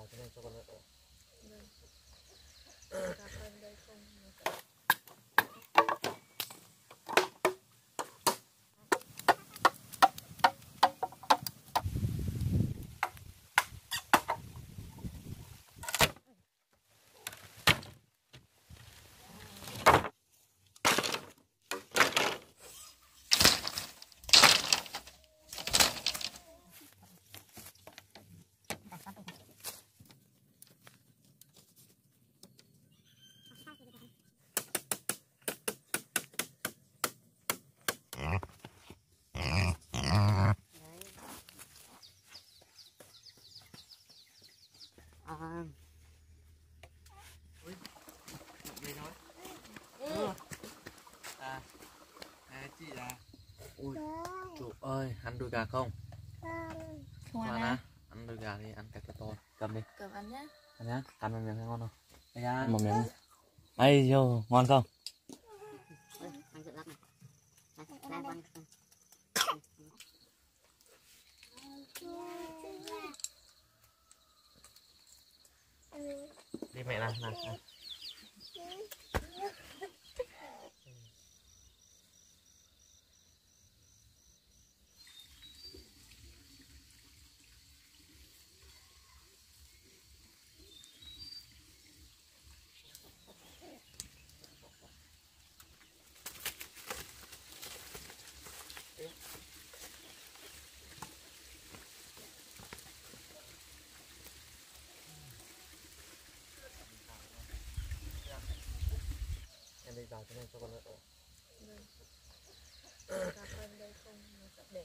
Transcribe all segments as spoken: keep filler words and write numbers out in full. vào cái này cho con lợn. Ơi, ăn đùi gà không? Không. Không ăn à? Ăn đùi gà đi, ăn cái to to. Cầm đi. Cầm ăn nhá. Ăn nhá. Ăn một miếng thấy ngon không? Đây ra. Ăn một miếng. Ấy vô, ngon không? Ăn rất lắm này. Ăn ăn. Đi mẹ nào, nào. nào. Đây vào cái này cho con lợn. Đây không để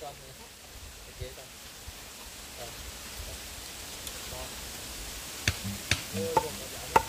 con này hết để chế con rồi con đưa vào cái dạo cho con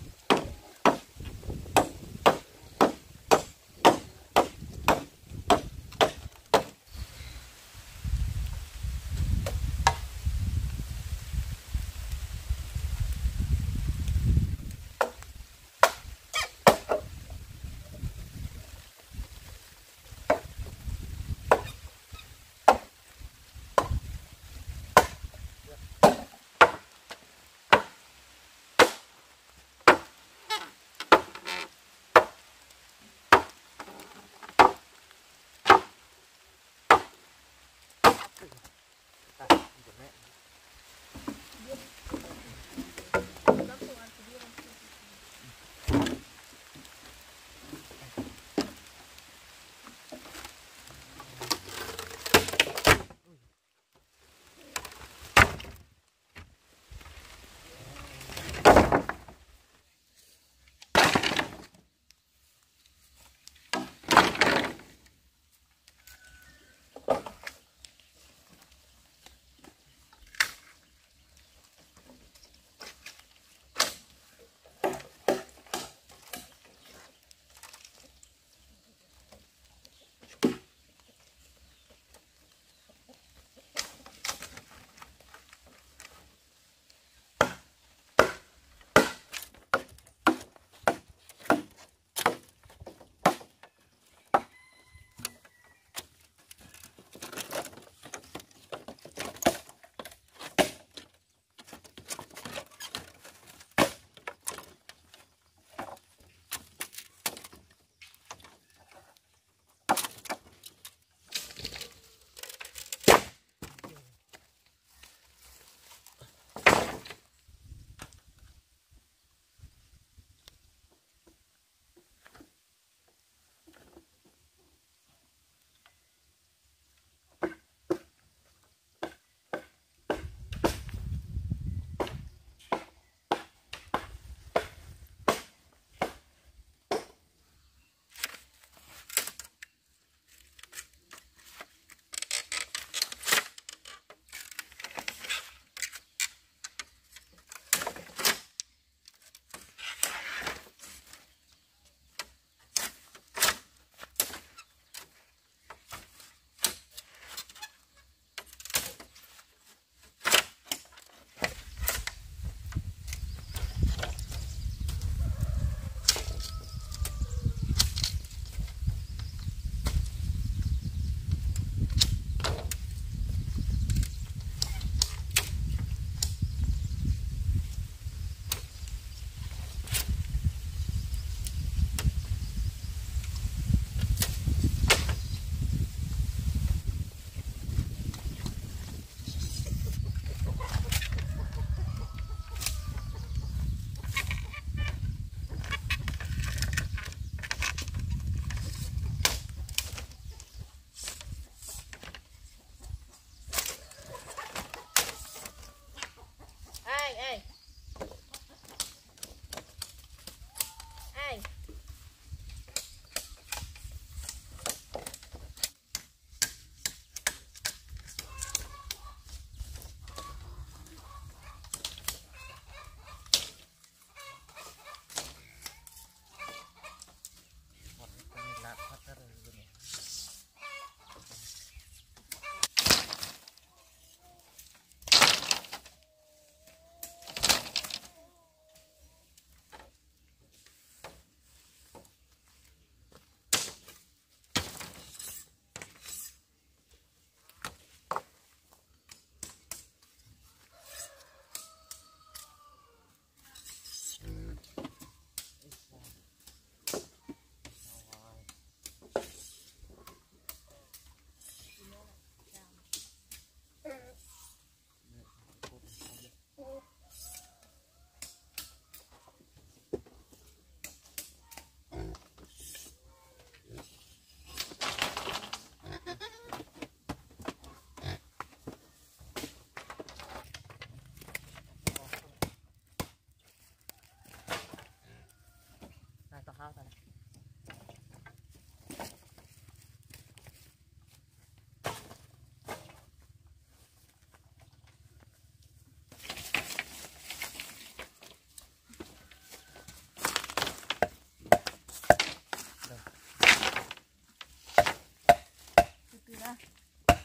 à.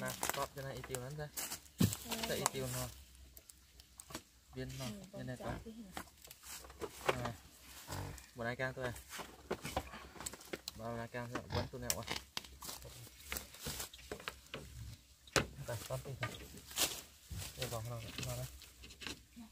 Nè, cọp cho này ít tiêu lắm ra. Tại ít tiêu nó. Biến nó, bên này có. Này. Bọn này cang tôi à. Bọn này cang tôi vẫn tôi nẹo à. Đặt cọp đi thôi. Để vòng nó vào đây. Dạ.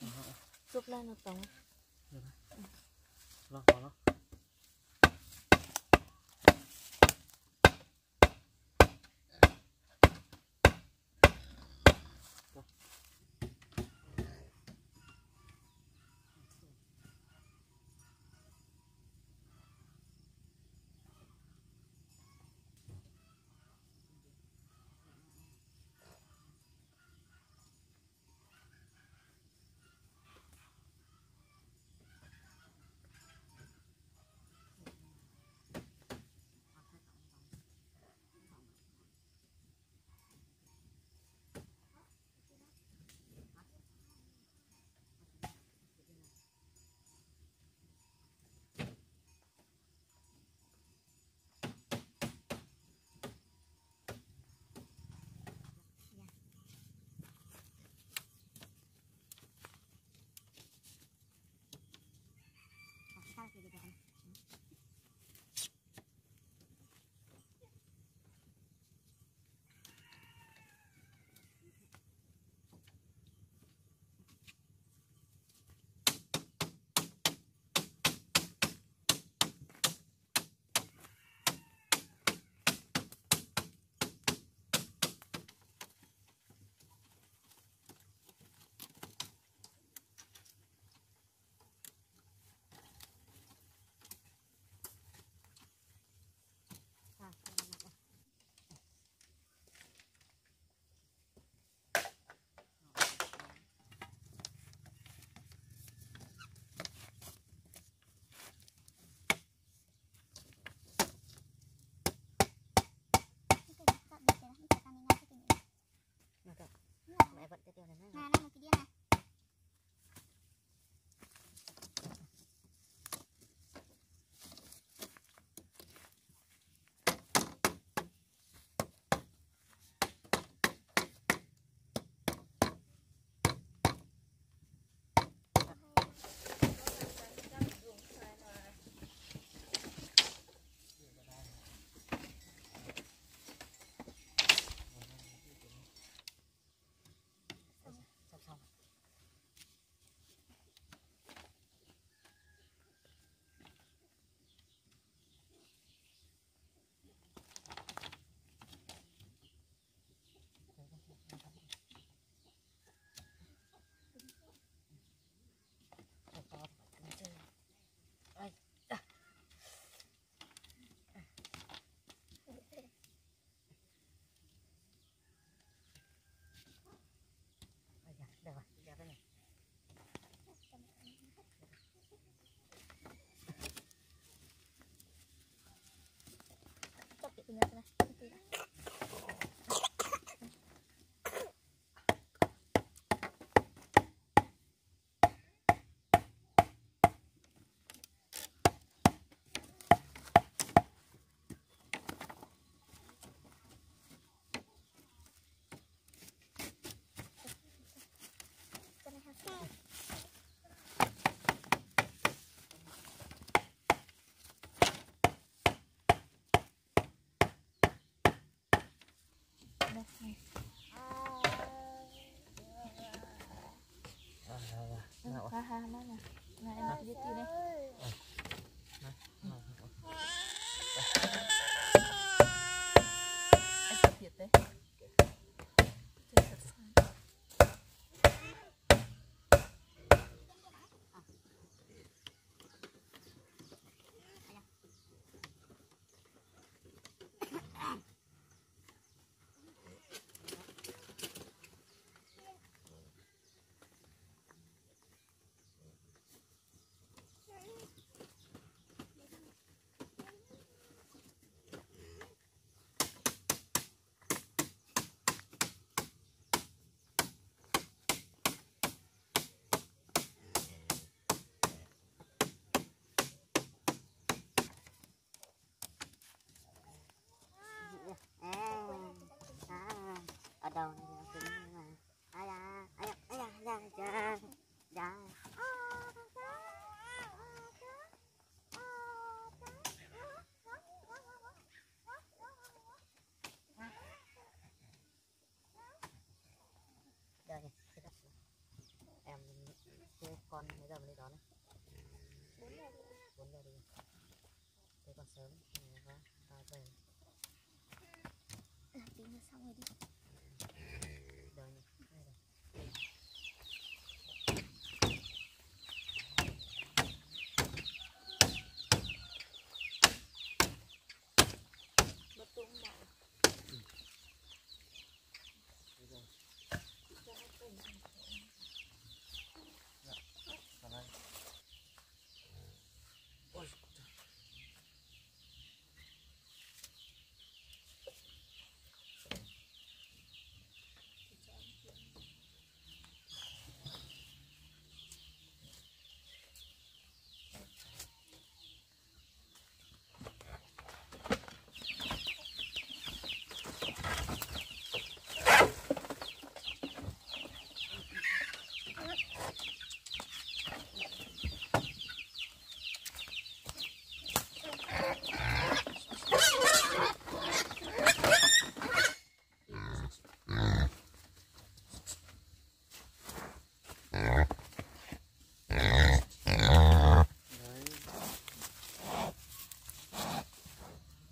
Dạ. Giúp lên một tổng. Được rồi. Lo vào nó. Haha, mana? Nah, enak gitu deh. Down em chơi con bây giờ mình đi đón đấy. Bốn giờ đi. Bốn giờ đi. Thế còn sớm mình ra về. Làm tí nữa xong rồi đi. Mm-hmm.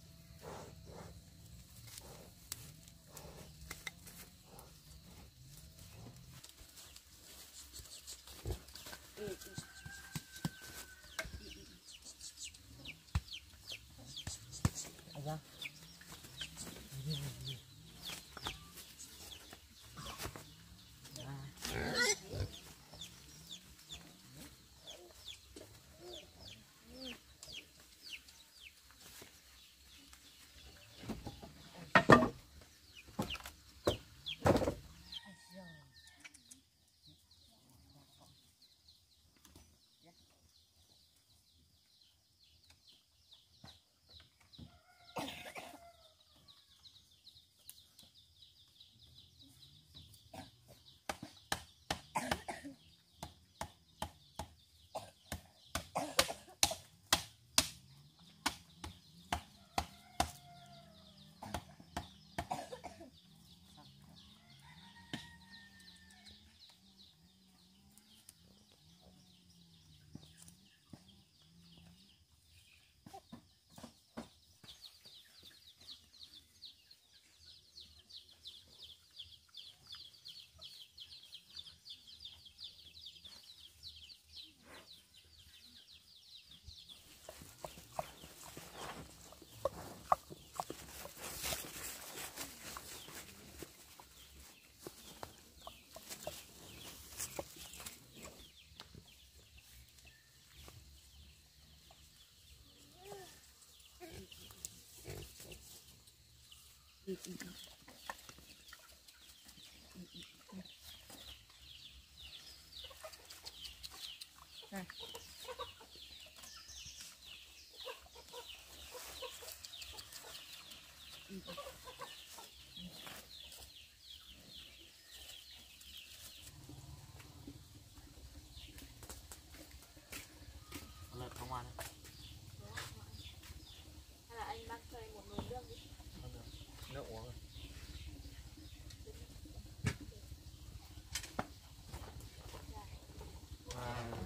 Wow.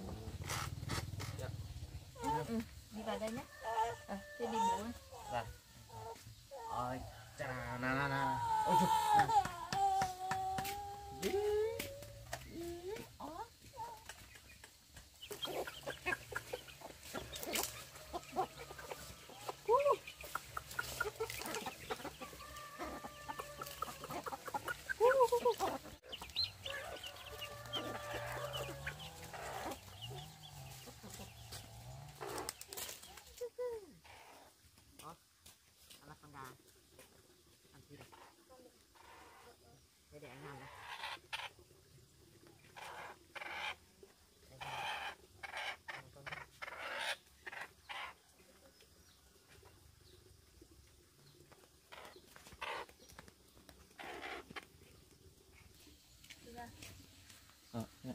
Nah, ya.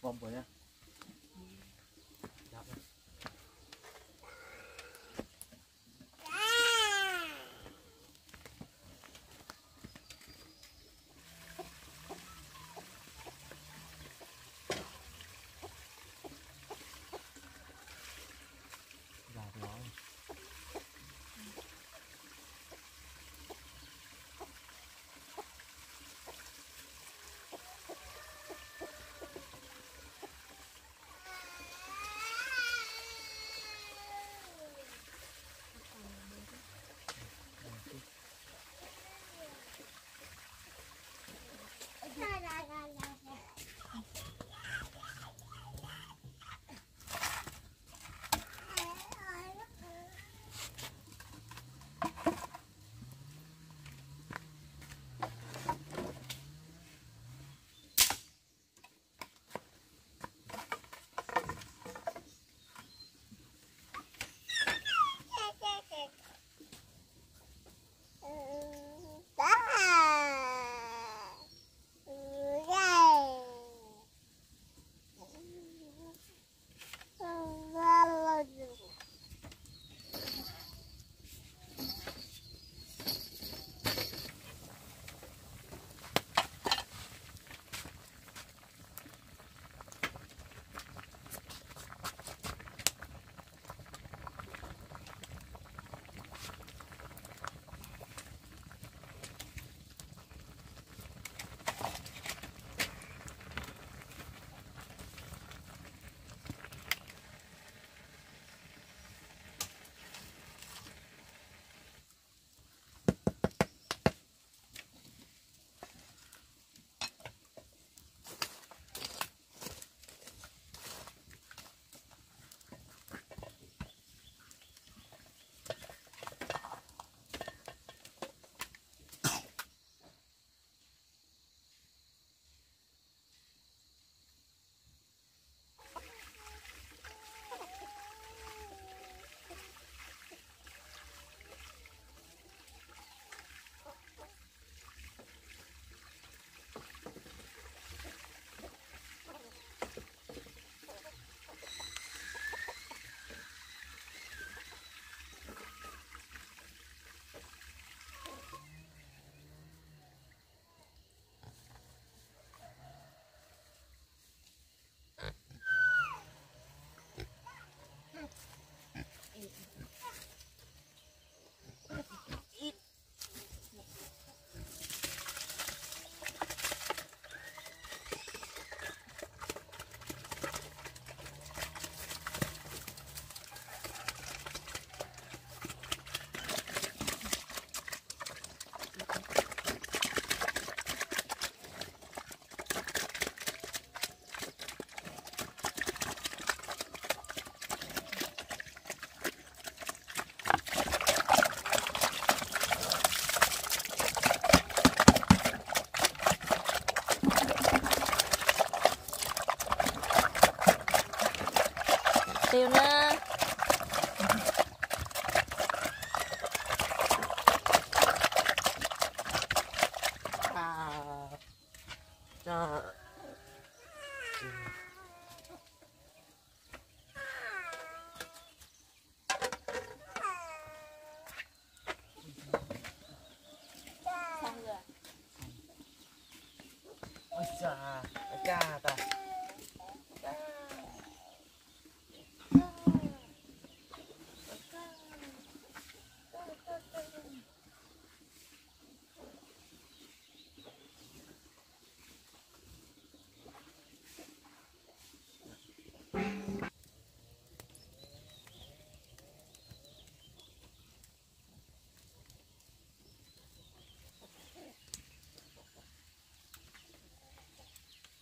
Bombo ya.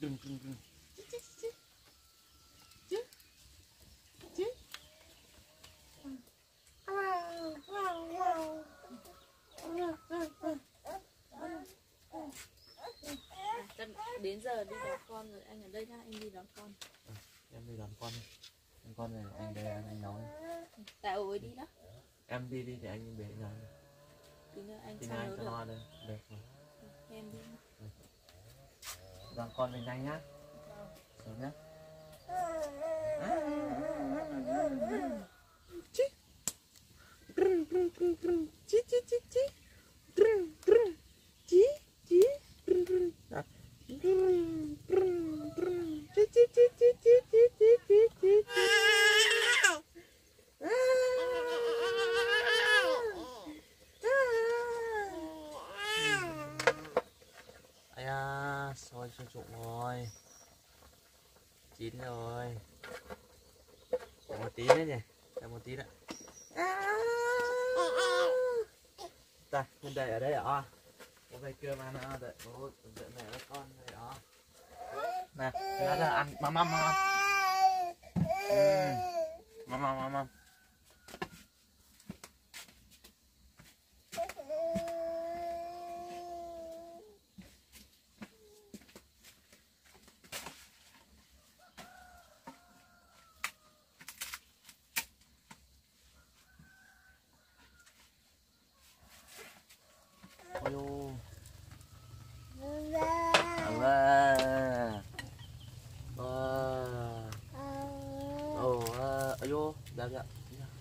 Dun dun dun. Đến giờ đi đón con rồi, anh ở đây nhá, anh đi đón con. Ừ, em đi đón con. Đón con này anh về anh nói. Tại ổ ấy đi đó. Em đi đi để anh về nói. Tí nữa anh sang nữa được. Đây. Em đi. Vâng, con mình nhanh nhá. Nah. Ci. Dreng dreng dreng dreng. Ci ci ci ci. Dreng dreng. Ci ci dreng dreng. Nah. Dreng dreng dreng. Ci ci ci ci ci ci ci ci. À, xôi xôi trụng rồi, chín rồi, còn một tí nữa nhỉ, còn một tí nữa. Ta mình đợi ở đây à, bố về kêu mà nó đợi bố đợi mẹ với con đây à. Nè, nó là ăn mắm mắm mắm, mắm mắm mắm mắm.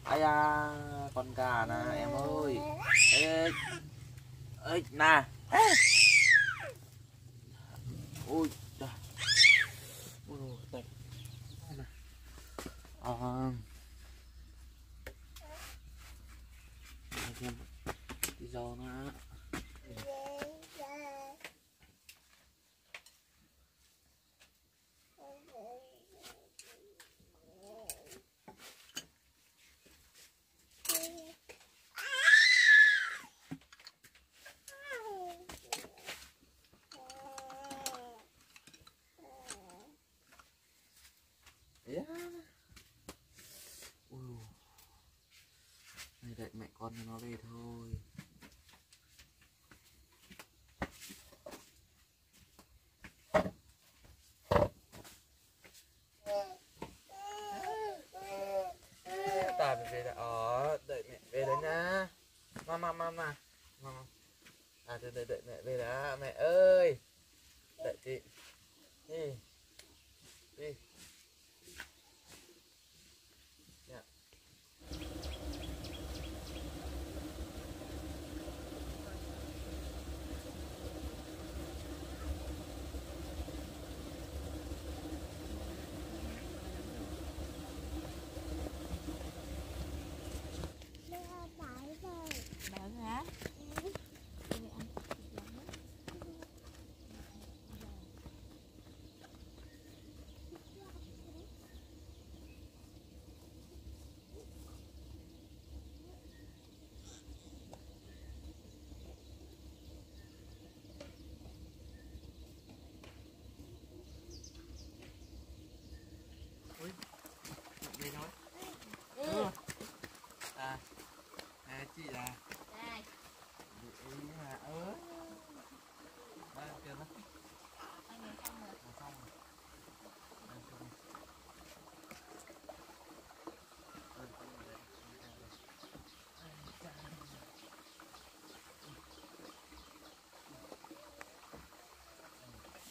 Ai da, con gà nè em ơi. Ê, ê, nè. Ôi trời. Ôi trời. À. Đi dò nó. Đợi mẹ con nó về thôi. Ta phải về đã, ó, đợi mẹ về đấy nha. Mama mama. Mama. À đợi đợi đợi mẹ về đã, mẹ ơi. Đợi chị. Đi. Đi.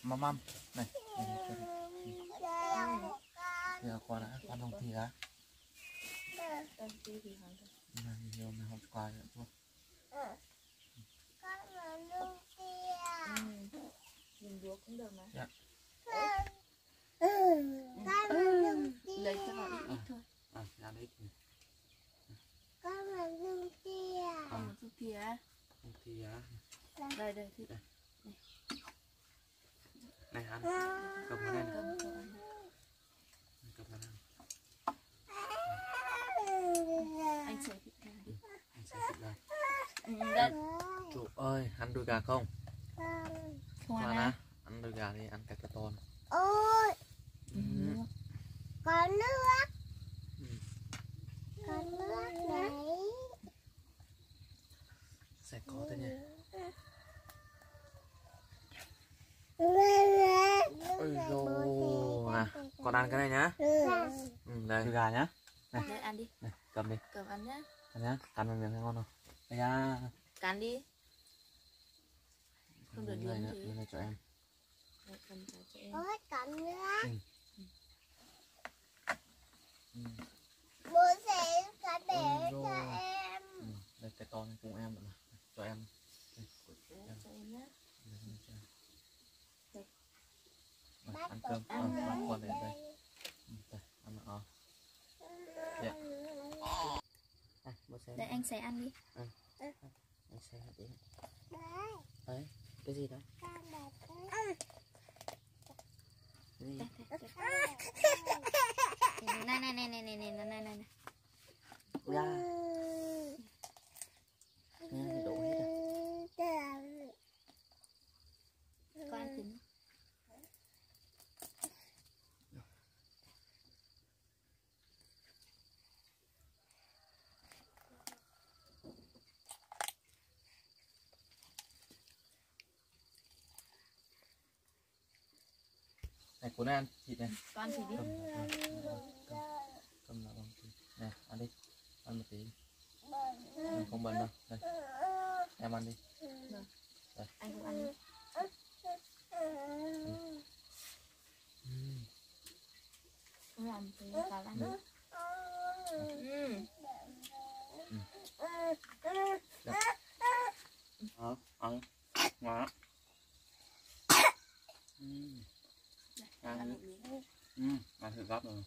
Mắm mắm này, giờ con đã con không thì đã, này nhiều này học qua nữa luôn. Con muốn luôn kia, mình đuốc cũng được mà. Con muốn luôn kia, lấy cho nó ít thôi. À, ra đấy. Con muốn luôn kia, con muốn kia, không thì á, đây đây thì đây. Này ăn, cầm vào đây này. Cầm vào đây. Anh sẽ thịt gà đi. Anh sẽ thịt gà. Anh... Trời ơi, ăn đuôi gà không? Không ăn à? Ăn đuôi gà đi, ăn cái cá to. Ôi ừ. Có nước. Ừ. Có nước đấy. Sẽ có thế nhỉ. Ôi dồi à, con ăn cái này nhá. Ừ, đây gà nhá. Này, đây, ăn đi. Này, cầm đi. Cầm ăn nhá. Ăn nhá, cắn một miếng thấy ngon không? Đây à. Cắn đi. Không được miếng này nữa, miếng này cho em. Cắn cho em. Ôi, cắn nữa. Ừ, cơm con con con này đây. Đây ăn nó. Dạ. À, để anh xé ăn đi. À. Anh xé đi. Đấy. Cái gì đó? Gì? Này này này này này này này này. Ra. Nè, đổ hết rồi. Con tính. Này cuốn ăn thịt này. Con chỉ đi. Cầm, cầm, cầm nào con thịt. Nè, ăn đi. Ăn một tí. Mình không bẩn đâu. Đây. Em ăn đi. Được. Đây. Anh cũng ăn đi. Làm thì vào ăn. Ừ. Ừ. Ừ. Ừ. Ăn. Ngọt. Ừ. Ăn. Ừ. Ăn thử gấp rồi.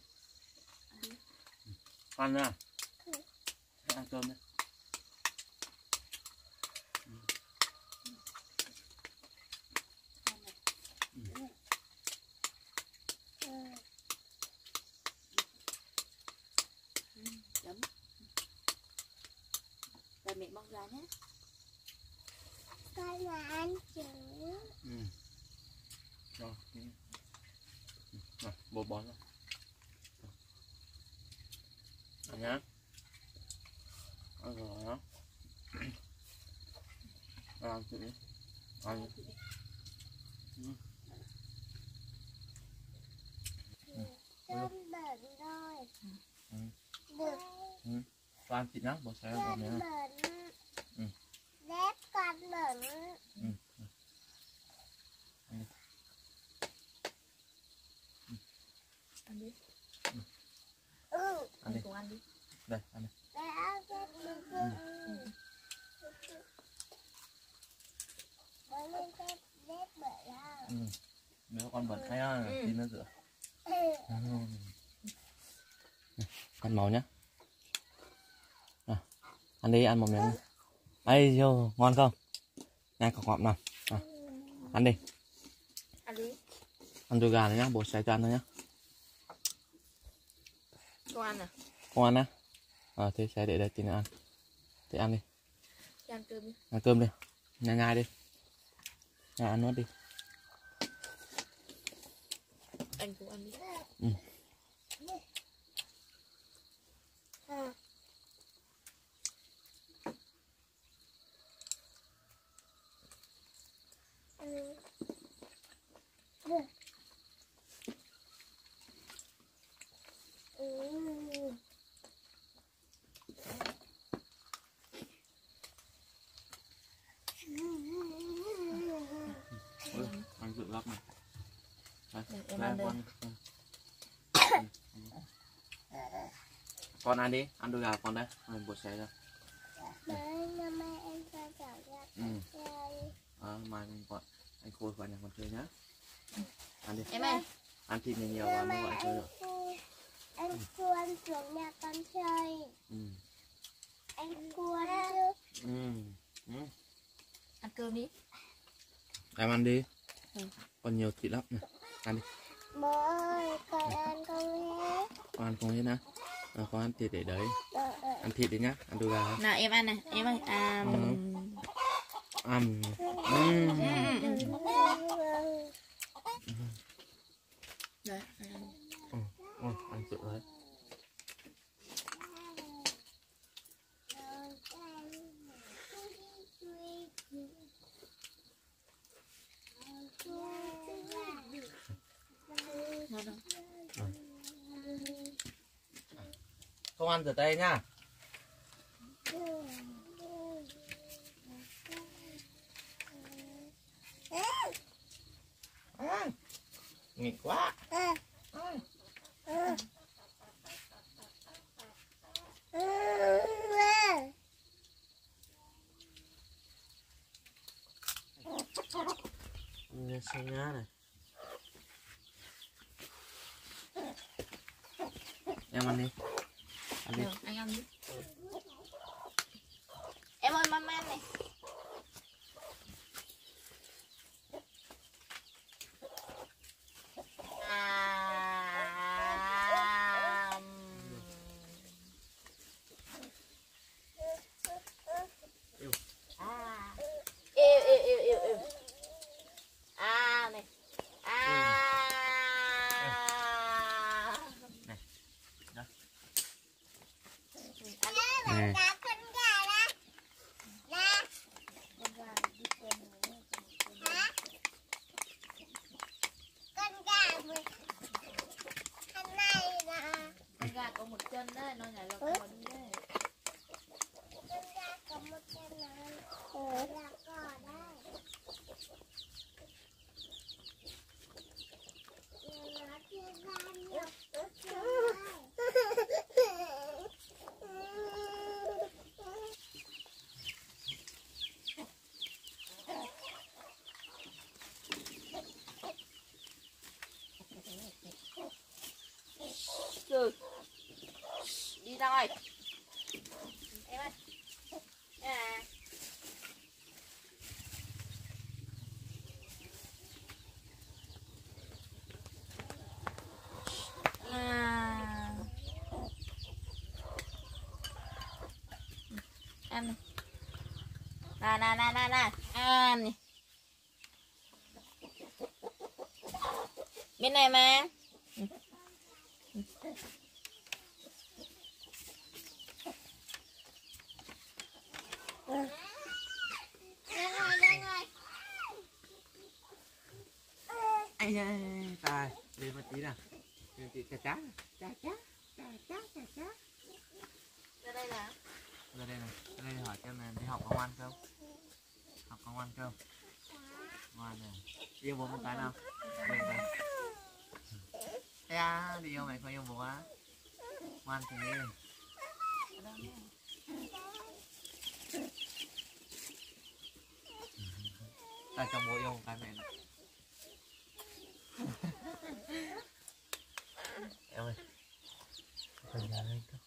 Ăn nha. Ăn cơm đi. Mẹ bóc ra nhé. Con là ăn chữ. Ừ. Rồi. Rồi, bố bón ra. Ăn nhá. Ăn rồi nhá. Ăn chữ đi. Ăn chữ đi. Con bẩn rồi. Ừ. Được. Ừ. Ăn thịt nhá, bố sẽ vào miếng. Ừ. Dép con bẩn. Ừ. Ăn đi. Ừ. Ăn đi. Ừ. Ừ. Ăn đi. Cùng ăn đi. Đây, ăn đi. Đây, ăn dép bẩn. Ừ. Bố lên dép bẩn ha. Ừ. Nếu con bẩn hay ha, tí nữa rửa. Ăn màu nhá. Ăn đi, ăn một miếng. Ấy vô, ngon không? Nha, cọp cọp nào. À, ăn đi. Ăn đi. Ăn đùi gà này nhá, bố xé cho ăn thôi nhá. Không ăn à? Không ăn á? Ờ, à, thế xé để đây tí nữa ăn. Thế ăn đi. Thế ăn cơm đi. Ăn cơm đi. Nhai nhai đi. Nhai ăn nuốt đi. Anh cũng ăn đi. Ừ. À. Con ăn đi, ăn đôi gà con đấy, mình bột xé ra. Mai em cho chảo ra. Ừ. À, mai mình còn anh Khôi vào nhà con chơi nhá. Ăn đi. Em ơi. Ăn thịt này nhiều vào mới gọi chơi được. Anh Khôi xuống nhà con chơi. Ừ. Anh Khôi chứ. Ừ. Ừ. Ăn cơm đi. Em ăn đi. Ừ. Còn nhiều thịt lắm này. Ăn đi. Bố ơi, con ăn không hết. Con ăn không hết á? À, con ăn thịt để đấy. Ăn thịt đi nhá, ăn đùi gà không? Nào em ăn này, em ơi. À, ừ. Ăn. Ừ. Đấy, ăn. Ừ, ừ, ăn chịu đấy. Không ăn rửa tay nha. À, nghịch quá. À. À. Nghe xanh nhá này. Em ăn đi. Ăn đi. Được, anh ăn đi. Em ơi, mama ăn này. Nè. Con gà có một chân đấy, nó nhảy vào con đi đấy. Con gà có một chân đấy, nó là cò đấy. Nó chưa ra nhiều, nó chưa ra. Rồi. Đi ra ngoài. Em ơi. À. À. Ăn này. Nà nà nà nà nà. Ăn này. Bên này mà. Ai da, tài, đi một tí nào. Chị chà chá, chà chá, chà chá, chà chá. Ra đây nào. Ra đây này, ra đây hỏi xem là đi học có ngoan không? Học có ngoan không? Ngoan rồi. Yêu bố một cái nào. Ê à, đi yêu mày không yêu bố á? Ngoan thì đi. Tại chồng bố yêu một cái mẹ này. Em ơi, phải nhà lên cơ.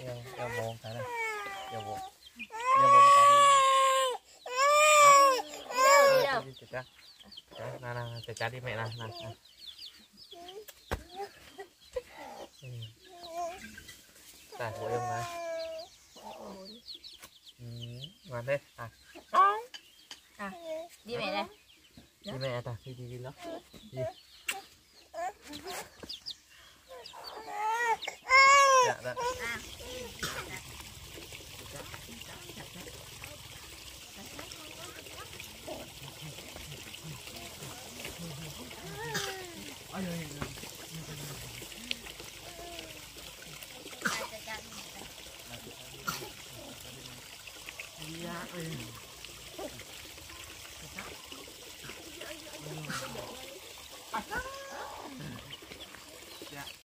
Yêu, yêu bố cái này, yêu bố, yêu bố cái này. Đâu đi đâu? Chà chà, nào nào, chà chà đi mẹ nào nào. Tại bố yêu mà. Ngoan đấy, à. À, đi mẹ đây. Đi mẹ ta, đi đi đi lắm. Đi. Dạ, dạ. À.